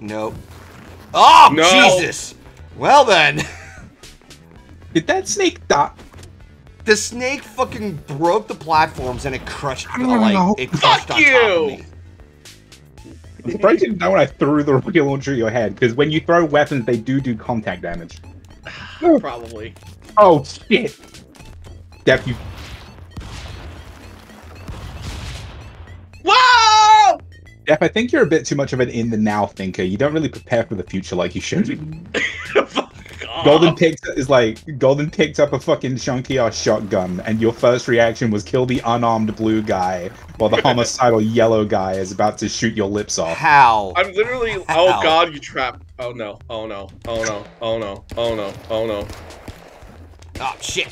Nope. Oh, no. Jesus! Well then. Did that snake die? The snake fucking broke the platforms and it crushed the, like, it crushed Fuck on you. Top of me. I'm surprised you didn't know when I threw the rocket launcher at your head, because when you throw weapons, they do contact damage. Probably. Oh, shit. Def, you... Whoa! Def, I think you're a bit too much of an in-the-now thinker. You don't really prepare for the future like you should. Golden picks is like, Golden picked up a fucking chunky-ass shotgun, and your first reaction was kill the unarmed blue guy, while the homicidal yellow guy is about to shoot your lips off. How? I'm literally, How? Oh god, you trapped. Oh no, oh no, oh no, oh no, oh no, oh no. Oh shit.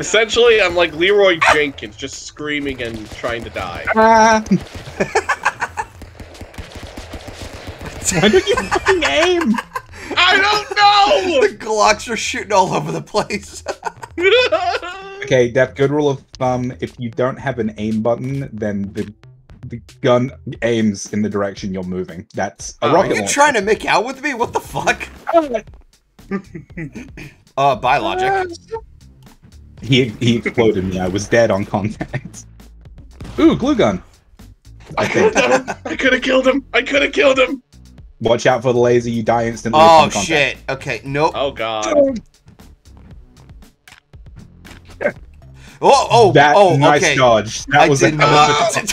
Essentially, I'm like Leroy Jenkins, just screaming and trying to die. Why don't you fucking aim? I don't know! The Glocks are shooting all over the place. Okay, Def, good rule of thumb, if you don't have an aim button, then the gun aims in the direction you're moving. That's a rocket launcher. Are you trying to make out with me? What the fuck? By logic. He exploded me. I was dead on contact. Ooh, glue gun. I could have killed him. I could have killed him. Watch out for the laser, you die instantly. Oh shit, okay, nope. Oh god. Oh, oh, that, oh, nice okay. dodge. That I was a hell of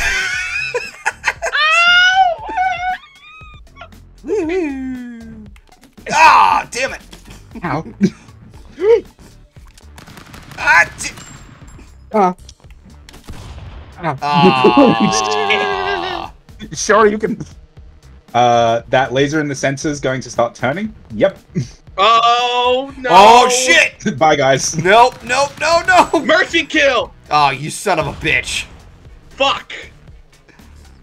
a Ah, damn it. Ow. Ah, ah. Ah. Shit. Sure, you can... that laser in the sensor is going to start turning. Yep. Oh no! Oh shit! Bye guys. Nope, nope, no, no! Mercy kill! Oh, you son of a bitch! Fuck!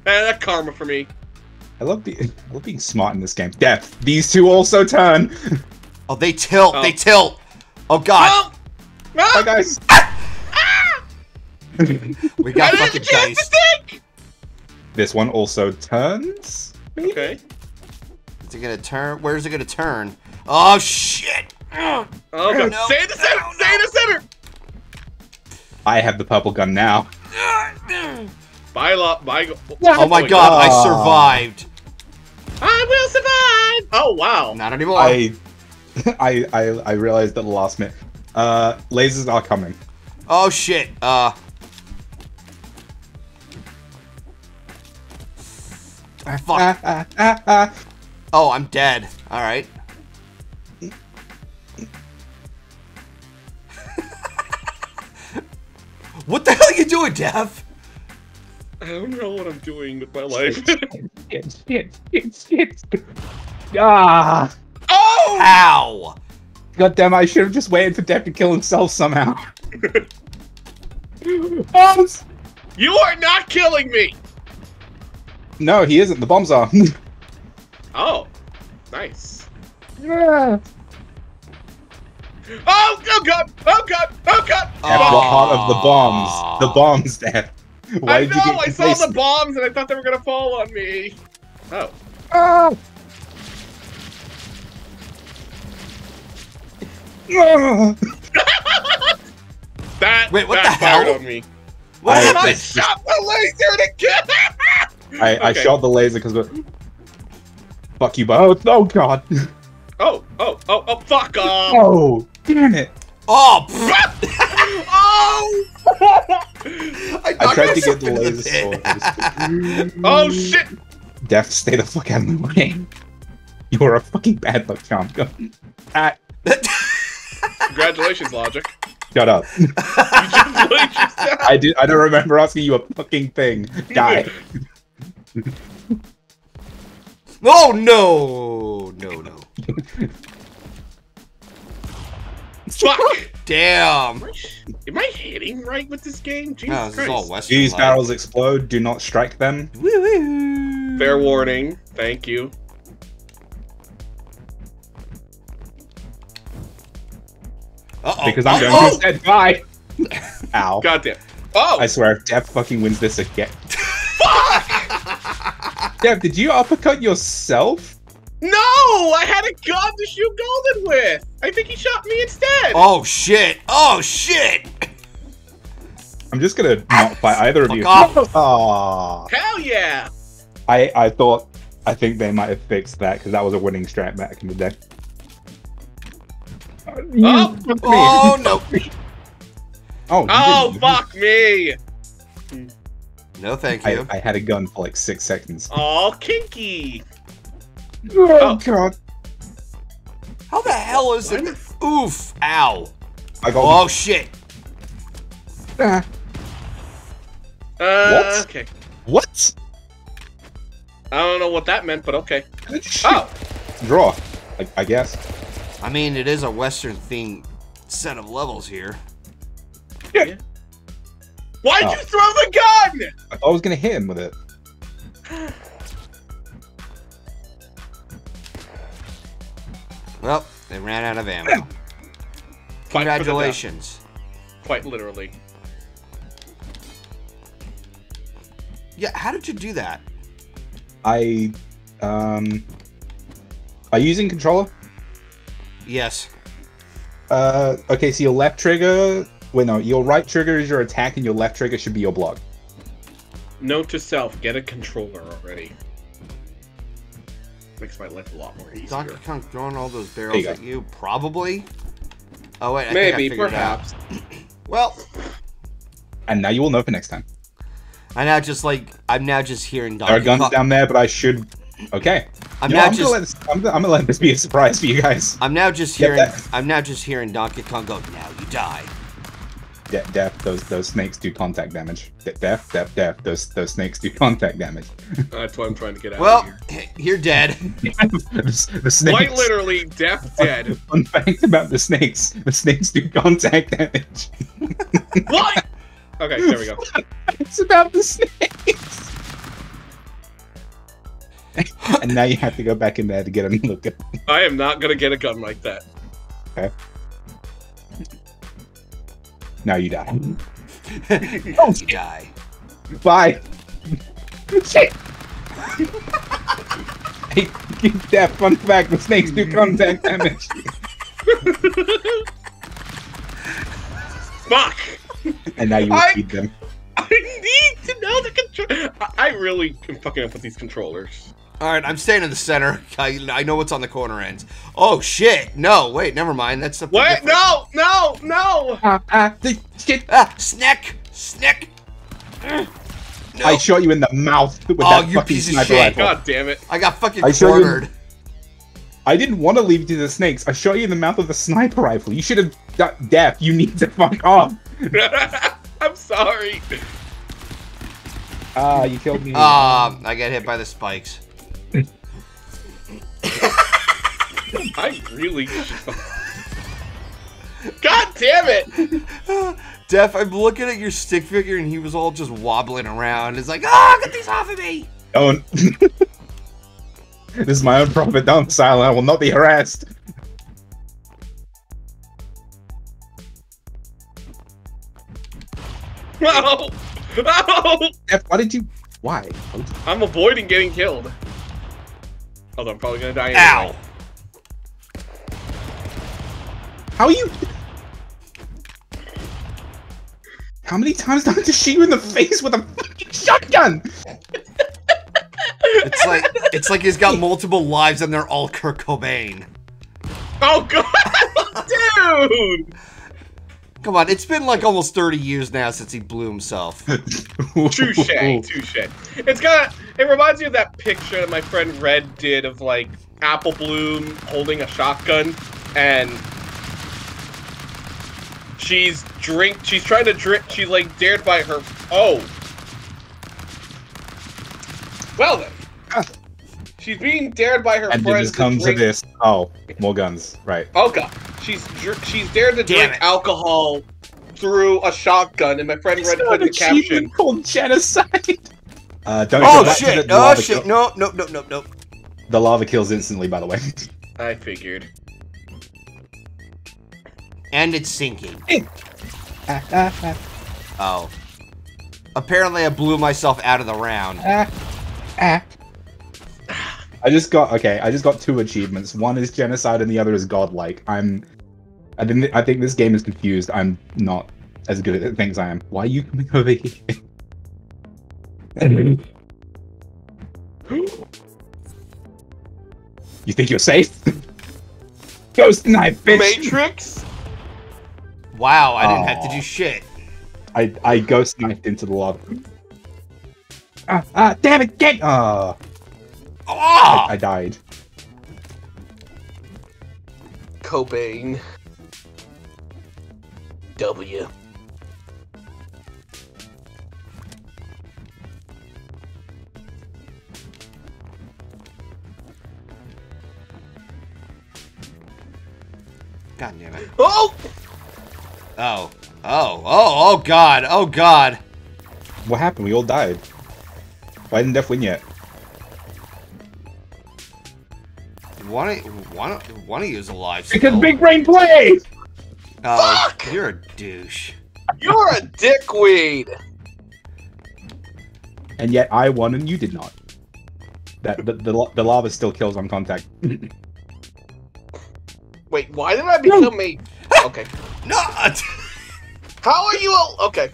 Man, that karma for me. I love being smart in this game. Death. These two also turn. Oh, they tilt. Oh. They tilt. Oh god. Oh. Oh. Bye guys. Ah. We got fucking dice. This one also turns. Okay. Is it gonna turn? Where's it gonna turn? Oh shit! Oh god! No. Stay in the center! No, stay in the center! I have the purple gun now. By oh my god! I survived. I will survive. Oh wow! Not anymore. I realized at the last minute. Lasers are coming. Oh shit! Ah, fuck. Oh, I'm dead. All right. What the hell are you doing, Def? I don't know what I'm doing with my life. Shit. Ah. Oh! Ow! Goddamn, I should have just waited for Def to kill himself somehow. You are not killing me! No, he isn't. The bombs are. Oh, nice. Yeah. Oh, oh god! Oh god! Oh god! The heart of the bombs. The bombs, Dad. Why did you get I saw the bombs and I thought they were gonna fall on me. Oh. Oh. That. Wait, what the hell? On me. What did I shot the laser to get? I shot the laser because of... Fuck you both. Oh god. Oh, fuck off. Oh, damn it. Oh, oh! I tried to get the laser sword. Oh, shit. Def, stay the fuck out of my way. You are a fucking bad luck charm. Go. Congratulations, Logic. Shut up. I don't remember asking you a fucking thing. Die. Oh no! No. Fuck! Damn! Am I hitting right with this game? Jesus Christ. This is all Western These barrels explode, do not strike them. Woo-hoo. Fair warning, thank you. Uh-oh. Because I'm going to said bye. Ow. Goddamn. Oh! I swear, if Def fucking wins this again. Fuck! Def, did you uppercut yourself? No! I had a gun to shoot Golden with! I think he shot me instead! Oh shit! Oh shit! I'm just gonna not fight either of you. Off. Hell yeah! I think they might have fixed that because that was a winning strat back in the day. Oh, oh no! Oh fuck me! No thank you. I had a gun for like 6 seconds. Oh kinky! Oh god! How the hell is it? Oof! Ow! I got oh shit! What? Okay. What? I don't know what that meant, but okay. Oh! Draw, I guess. I mean, it is a Western themed set of levels here. Yeah. Why'd you throw the gun? I thought I was gonna hit him with it. Well, they ran out of ammo. Congratulations. Quite literally. Yeah, how did you do that? Are you using controller? Yes. Okay, so your left trigger... Wait, no, your right trigger is your attack and your left trigger should be your block. Note to self, get a controller already. Makes my life a lot more easier. Donkey Kong throwing all those barrels at you? Probably? Oh wait, Maybe, perhaps. Well, and now you will know for next time. I'm now just hearing Donkey Kong. There are guns down there, but I should. Okay. I'm gonna let this be a surprise for you guys. I'm now just hearing Donkey Kong go. Now you die. Death. Those snakes do contact damage. Death. Those snakes do contact damage. That's what I'm trying to get out. Well, of here. You're dead. the snakes. Quite literally, death dead. Fun fact about the snakes: the snakes do contact damage. What? Okay, there we go. It's about the snakes. And now you have to go back in there to get another gun. I am not gonna get a gun like that. Okay. Now you die. Oh, you die. Bye. Shit. Hey, keep that fun fact. The snakes do contact damage. Fuck. And now you need them. I need to know the control. I really am fucking up with these controllers. All right, I'm staying in the center. I know what's on the corner ends. Oh shit! No, wait, never mind. That's something different. What? No, no, no! Snack! No. I shot you in the mouth with that you fucking sniper rifle. God damn it! I got fucking cornered. I didn't want to leave you to the snakes. I shot you in the mouth with a sniper rifle. You should have got death. You need to fuck off. I'm sorry. Ah, you killed me. I got hit by the spikes. I really... God damn it! Def, I'm looking at your stick figure and he was all just wobbling around. It's like, ah, get these off of me! Oh. This is my own profit. Don't silent. I will not be harassed. No! No! Why did you... Why? I'm avoiding getting killed. Although I'm probably gonna die anyway. Ow! How are you... How many times did I just shoot you in the face with a fucking shotgun? It's like he's got multiple lives and they're all Kurt Cobain. Oh god, dude! Come on, it's been like almost 30 years now since he blew himself. Touche. It reminds me of that picture that my friend Red did of like Apple Bloom holding a shotgun and she's like dared by her. Oh. Well then. She's being dared by her friends. And it just comes to this. Oh, more guns. Right. Oh god. She's dared to drink alcohol through a shotgun, and my friend Red put the caption called genocide. Don't. Oh shit! Oh shit! No! No! No! No! No! The lava kills instantly. By the way. I figured. And it's sinking. Oh. Apparently, I blew myself out of the round. I just got two achievements. One is genocide and the other is godlike. I think this game is confused. I'm not as good at things I am. Why are you coming over here? Anyway. You think you're safe? Ghost knife, bitch! Matrix? Wow, I didn't have to do shit. I ghost knifed into the lava. Damn it, get! I died. Coping. W. God damn it. Oh! Oh. Oh. Oh. Oh God. Oh God. What happened? We all died. Why didn't Def win yet? One of you is alive still. Because Big Brain plays! Oh, fuck! You're a douche. You're a dickweed! And yet I won and you did not. The lava still kills on contact. Wait, why did I become me? Okay. No! How are you all? Okay.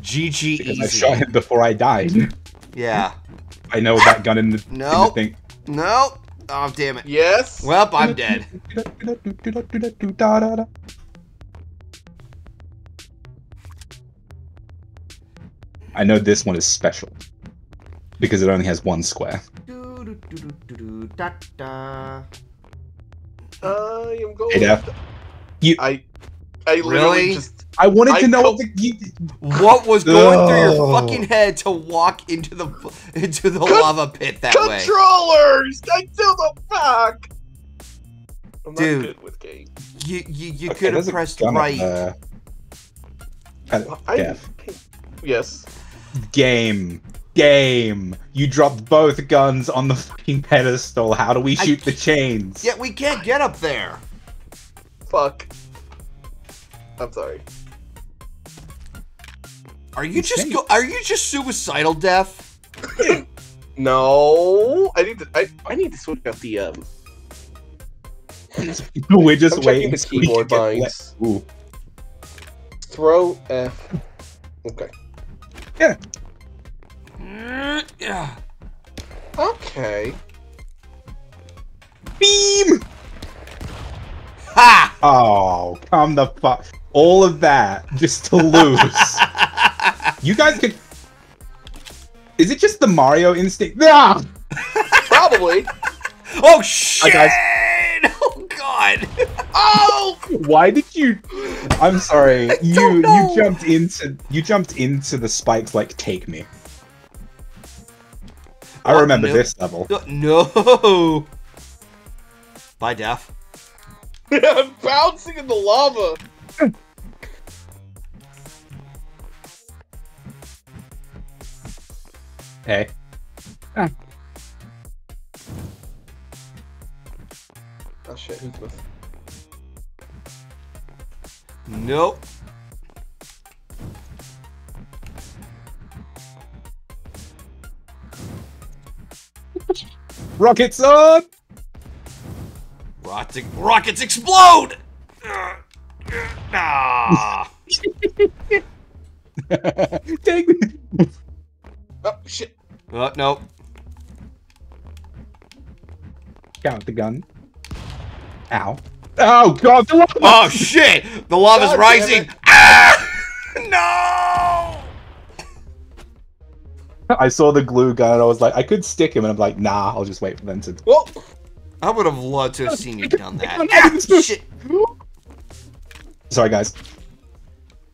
GG. Because easy. I shot him before I died. Yeah. I know that gun in the, in the thing. No. Oh, damn it. Yes. Well, I'm dead. I know this one is special because it only has one square. I am going. Hey, Def. I really just, I wanted to know what was going through your fucking head to walk into the lava pit that way. Controllers, I do the fuck. I'm not good with games. You okay, could have pressed right. Yes. Game. You dropped both guns on the fucking pedestal. How do we shoot the chains? Yeah, we can't get up there. Fuck. I'm sorry. Are you just suicidal, Def? No, I need to switch out the We're just waiting. The keyboard binds. Throw F. Okay. Yeah. Yeah. Okay. Beam. Ha! Oh, come the fuck. All of that just to lose. You guys could. Is it just the Mario instinct? Ah! Probably. Oh shit! Oh God! Oh! Why did you? I'm sorry. You jumped into the spikes like take me. I remember this level. No. Bye, Def. I'm bouncing in the lava. Hey. Ah. Oh shit, who's with? Nope. Rockets up! Rockets explode! Nah. Take me. Oh shit! Oh no! Count the gun. Ow! Oh God! The lava. Oh shit! The lava's rising! Ah! No! I saw the glue gun. And I was like, I could stick him, and I'm like, nah. I'll just wait for them to. Whoa. I would have loved to have seen you done that. Ah, shit. Sorry, guys.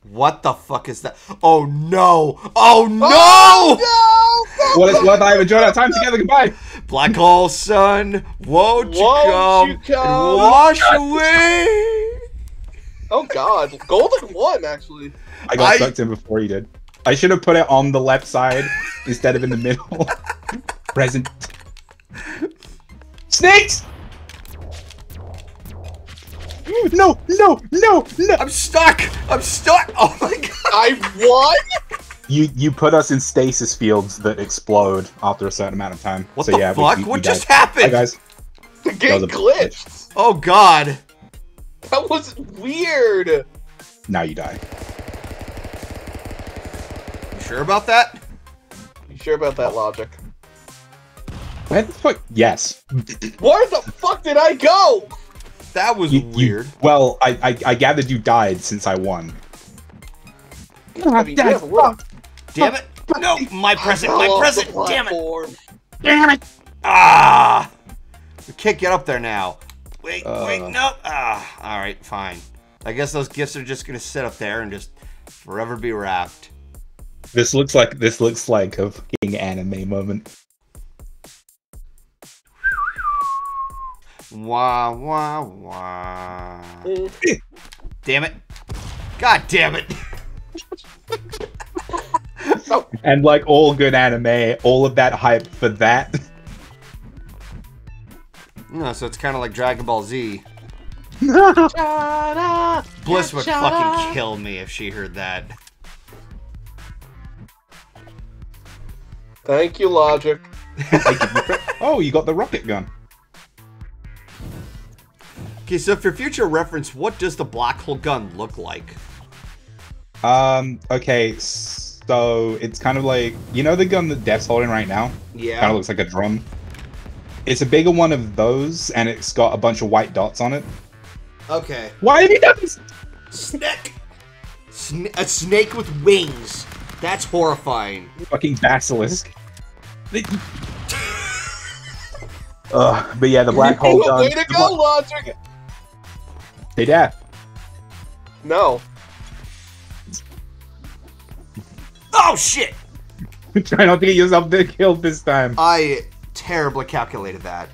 What the fuck is that? Oh no! Oh no! Oh, no! What if I have enjoyed our time together? Goodbye. Black hole, son. Won't you come and wash away? Oh God! Golden one, actually. I got sucked in before you did. I should have put it on the left side instead of in the middle. Present. Snakes! No! No! No! No! I'm stuck! Oh my God! I won! You put us in stasis fields that explode after a certain amount of time. What so, the yeah, fuck? What just happened? Hi, guys. The game glitched. Oh, God. That was weird. Now you die. You sure about that? You sure about that logic? Where the fuck? Yes. Where the fuck did I go? That was weird. Well, I gathered you died since I won. I mean, yeah, damn it! No, my present, my present! Damn it! Damn it! Ah! We can't get up there now. Wait, wait, no! Ah! All right, fine. I guess those gifts are just gonna sit up there and just forever be wrapped. This looks like a fucking anime moment. Wah wah wah! Damn it! God damn it! And like all good anime, all of that hype for that. No, so it's kind of like Dragon Ball Z. Bliss would fucking kill me if she heard that. Thank you, Logic. Oh, you got the rocket gun. Okay, so for future reference, what does the black hole gun look like? Okay, so it's kind of like, you know the gun that Death's holding right now? Yeah. Kind of looks like a drum. It's a bigger one of those, and it's got a bunch of white dots on it. Okay. Why have you done this? Snake! A snake with wings. That's horrifying. Fucking basilisk. But yeah, the black hole gun. Way to go, Logic! Hey, Dad. No. Oh shit! Try not to get yourself killed this time. I terribly calculated that.